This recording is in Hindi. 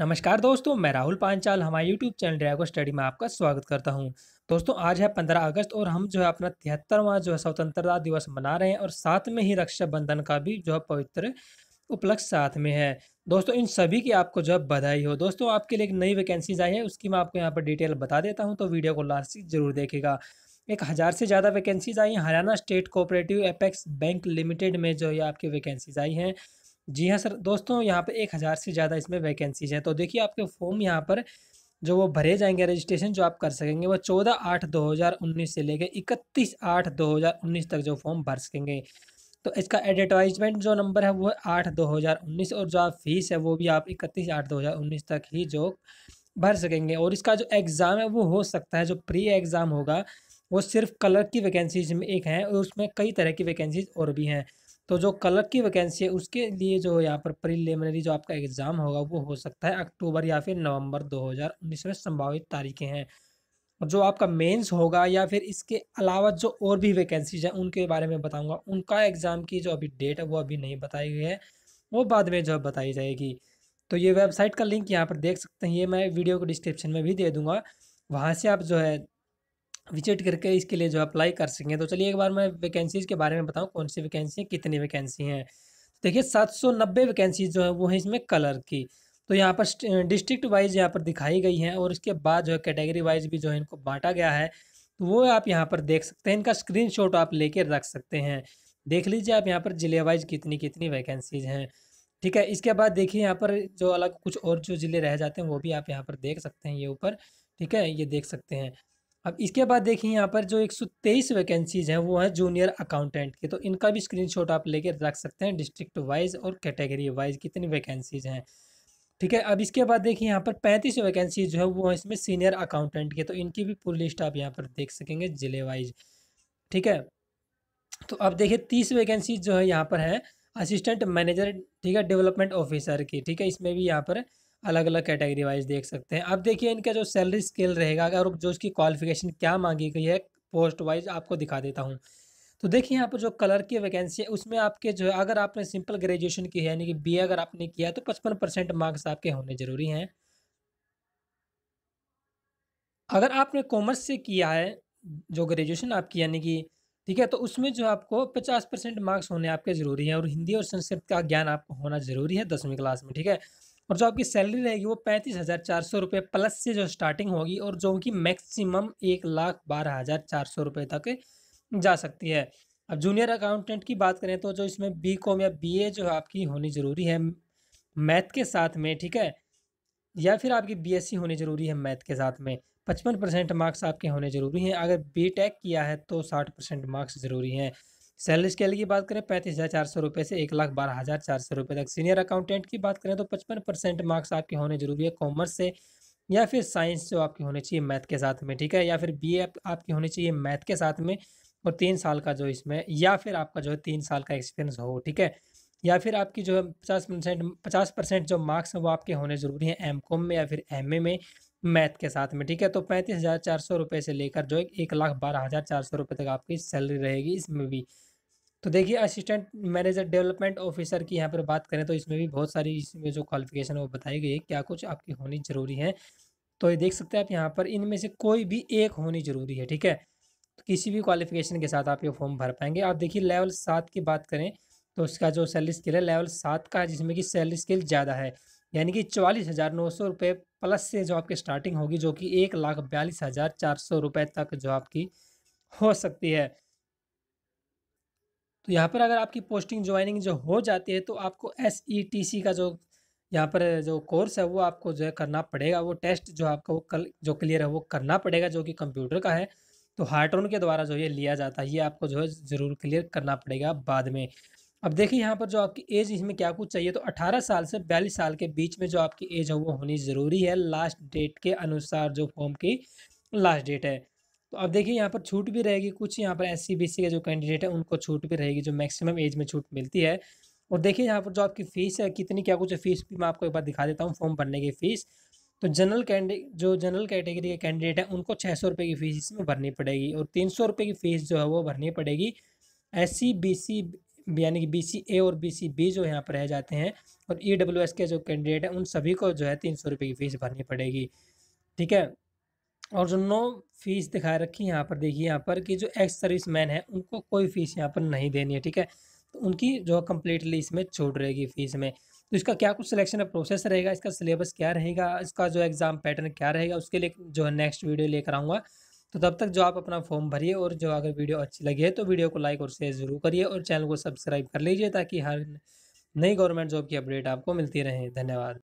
नमस्कार दोस्तों, मैं राहुल पांचाल हमारे यूट्यूब चैनल ड्रैगो स्टडी में आपका स्वागत करता हूं। दोस्तों आज है 15 अगस्त और हम जो है अपना 73वां जो है स्वतंत्रता दिवस मना रहे हैं और साथ में ही रक्षाबंधन का भी जो है पवित्र उपलक्ष्य साथ में है। दोस्तों इन सभी की आपको जो है बधाई हो। दोस्तों आपके लिए एक नई वैकेंसीज आई है, उसकी मैं आपको यहाँ पर डिटेल बता देता हूँ, तो वीडियो को लास्ट तक जरूर देखिएगा। 1000 से ज़्यादा वैकेंसीज आई हैं। Haryana state cooperative apex bank limited में जो ये आपकी वैकेंसीज आई हैं। जी हाँ सर दोस्तों, यहाँ पे 1000 से ज़्यादा इसमें वैकेंसीज हैं। तो देखिए आपके फॉर्म यहाँ पर जो वो भरे जाएंगे, रजिस्ट्रेशन जो आप कर सकेंगे वो 14/8/2019 से लेकर 31/8/2019 तक जो फॉर्म भर सकेंगे। तो इसका एडवर्टाइजमेंट जो नंबर है वो है 8/2019 और जो आप फीस है वो भी आप 31/8/2019 तक ही जो भर सकेंगे। और इसका जो एग्ज़ाम है वो हो सकता है, जो प्री एग्ज़ाम होगा वो सिर्फ कलर की वैकेंसीज में एक है और उसमें कई तरह की वैकेंसीज और भी हैं। तो जो कलर की वैकेंसी है उसके लिए जो यहाँ पर प्रीलिमिनरी जो आपका एग्ज़ाम होगा वो हो सकता है अक्टूबर या फिर नवंबर 2019 में संभावित तारीखें हैं। और जो आपका मेंस होगा या फिर इसके अलावा जो और भी वैकेंसीज हैं उनके बारे में बताऊँगा। उनका एग्ज़ाम की जो अभी डेट है वो अभी नहीं बताई गई है, वो बाद में जो बताई जाएगी। तो ये वेबसाइट का लिंक यहाँ पर देख सकते हैं, ये मैं वीडियो को डिस्क्रिप्शन में भी दे दूँगा, वहाँ से आप जो है विजिट करके इसके लिए जो अप्लाई कर सकेंगे। तो चलिए एक बार मैं वैकेंसीज़ के बारे में बताऊं, कौन सी वैकेंसी है, कितनी वैकेंसी हैं। देखिए 790 वैकेंसीज जो है वो है इसमें कलर की। तो यहाँ पर डिस्ट्रिक्ट वाइज यहाँ पर दिखाई गई हैं और इसके बाद जो है कैटेगरी वाइज भी जो है इनको बांटा गया है। तो वो आप यहाँ पर देख सकते हैं, इनका स्क्रीनशॉट आप लेके रख सकते हैं, देख लीजिए आप यहाँ पर जिले वाइज कितनी कितनी वैकेंसीज हैं। ठीक है, इसके बाद देखिए यहाँ पर जो अलग कुछ और जो ज़िले रह जाते हैं वो भी आप यहाँ पर देख सकते हैं, ये ऊपर ठीक है ये देख सकते हैं। अब इसके बाद देखिए यहाँ पर जो 123 वैकेंसीज हैं वो है जूनियर अकाउंटेंट की। तो इनका भी स्क्रीनशॉट आप लेके रख सकते हैं, डिस्ट्रिक्ट वाइज और कैटेगरी वाइज कितनी वैकेंसीज हैं। ठीक है, अब इसके बाद देखिए यहाँ पर 35 वैकेंसीज जो है वो है इसमें सीनियर अकाउंटेंट की। तो इनकी भी पूरी लिस्ट आप यहाँ पर देख सकेंगे जिले वाइज। ठीक है, तो अब देखिए 30 वैकेंसी जो है यहाँ पर है असिस्टेंट मैनेजर, ठीक है, डेवलपमेंट ऑफिसर की। ठीक है, इसमें भी यहाँ पर अलग अलग कैटेगरी वाइज देख सकते हैं। अब देखिए इनका जो सैलरी स्केल रहेगा और जो उसकी क्वालिफिकेशन क्या मांगी गई है पोस्ट वाइज आपको दिखा देता हूं। तो देखिए यहाँ पर जो कलर की वैकेंसी है उसमें आपके जो है अगर आपने सिंपल ग्रेजुएशन की है यानी कि बीए अगर आपने किया है तो 55% मार्क्स आपके होने ज़रूरी हैं। अगर आपने कॉमर्स से किया है जो ग्रेजुएशन आपकी यानी कि ठीक है, तो उसमें जो आपको 50% मार्क्स होने आपके ज़रूरी हैं और हिंदी और संस्कृत का ज्ञान आपको होना ज़रूरी है 10वीं क्लास में। ठीक है, और जो आपकी सैलरी रहेगी वो 35,400 रुपये प्लस से जो स्टार्टिंग होगी और जो कि मैक्सिमम 1,12,400 रुपये तक जा सकती है। अब जूनियर अकाउंटेंट की बात करें तो जो इसमें बीकॉम या बीए जो आपकी होनी ज़रूरी है मैथ के साथ में, ठीक है, या फिर आपकी बीएससी होनी ज़रूरी है मैथ के साथ में। 55% मार्क्स आपके होने ज़रूरी हैं। अगर बीटेक किया है तो 60% मार्क्स ज़रूरी हैं। सैलरी स्केल की बात करें 35,400 रुपये से 1,12,400 रुपये तक। सीनियर अकाउंटेंट की बात करें तो 55% मार्क्स आपके होने ज़रूरी है कॉमर्स से या फिर साइंस जो आपकी होनी चाहिए मैथ के साथ में। ठीक है, या फिर बीए आपकी होनी चाहिए मैथ के साथ में और 3 साल का जो इसमें या फिर आपका जो है 3 साल का एक्सपीरियंस हो। ठीक है, या फिर आपकी जो है 50% जो मार्क्स हैं वो आपके होने ज़रूरी हैं एमकॉम में या फिर एमए में मैथ के साथ में। ठीक है, तो 35,400 रुपये से लेकर जो 1,12,400 रुपये तक आपकी सैलरी रहेगी इसमें भी। तो देखिए असिस्टेंट मैनेजर डेवलपमेंट ऑफिसर की यहाँ पर बात करें तो इसमें भी बहुत सारी इसमें जो क्वालिफिकेशन है वो बताई गई है, क्या कुछ आपकी होनी ज़रूरी है। तो ये देख सकते हैं आप यहाँ पर, इनमें से कोई भी एक होनी ज़रूरी है। ठीक है, तो किसी भी क्वालिफिकेशन के साथ आप ये फॉर्म भर पाएंगे। आप देखिए लेवल 7 की बात करें तो उसका जो सैलरी स्केल है लेवल 7 का, जिसमें कि सैलरी स्केल ज़्यादा है यानी कि 44,900 रुपये प्लस से जो आपकी स्टार्टिंग होगी जो कि 1,42,400 रुपये तक जो आपकी हो सकती है। तो यहाँ पर अगर आपकी पोस्टिंग ज्वाइनिंग जो हो जाती है तो आपको SETC का जो यहाँ पर जो कोर्स है वो आपको जो है करना पड़ेगा, वो टेस्ट जो आपका वो जो क्लियर है वो करना पड़ेगा, जो कि कंप्यूटर का है। तो हार्टोन के द्वारा जो ये लिया जाता है, ये आपको जो है ज़रूर क्लियर करना पड़ेगा बाद में। अब देखिए यहाँ पर जो आपकी एज इसमें क्या कुछ चाहिए, तो 18 साल से 42 साल के बीच में जो आपकी एज है वो होनी ज़रूरी है लास्ट डेट के अनुसार, जो फॉर्म की लास्ट डेट है। तो अब देखिए यहाँ पर छूट भी रहेगी कुछ, यहाँ पर SC BC के जो कैंडिडेट है उनको छूट भी रहेगी, जो मैक्सिमम एज में छूट मिलती है। और देखिए यहाँ पर जो आपकी फ़ीस है कितनी क्या कुछ है, फ़ीस भी मैं आपको एक बार दिखा देता हूँ फॉर्म भरने की फ़ीस। तो जनरल कैटेगरी के कैंडिडेट हैं उनको 600 रुपये की फ़ीस इसमें भरनी पड़ेगी और 300 रुपये की फ़ीस जो है वो भरनी पड़ेगी। SC BC यानी कि BCA और BCB जो यहाँ पर रह जाते हैं और EWS के जो कैंडिडेट हैं उन सभी को जो है 300 रुपये की फ़ीस भरनी पड़ेगी। ठीक है, और जो नो फीस दिखा रखी है यहाँ पर, देखिए यहाँ पर कि जो एक्स सर्विस मैन है उनको कोई फ़ीस यहाँ पर नहीं देनी है। ठीक है, तो उनकी जो कम्प्लीटली इसमें छूट रहेगी फ़ीस में। तो इसका क्या कुछ सिलेक्शन प्रोसेस रहेगा, इसका सिलेबस क्या रहेगा, इसका जो एग्ज़ाम पैटर्न क्या रहेगा, उसके लिए जो है नेक्स्ट वीडियो लेकर आऊँगा। तो तब तक जो आप अपना फॉर्म भरिए, और जो अगर वीडियो अच्छी लगी है तो वीडियो को लाइक और शेयर ज़रूर करिए, और चैनल को सब्सक्राइब कर लीजिए ताकि हर नई गवर्नमेंट जॉब की अपडेट आपको मिलती रहे। धन्यवाद।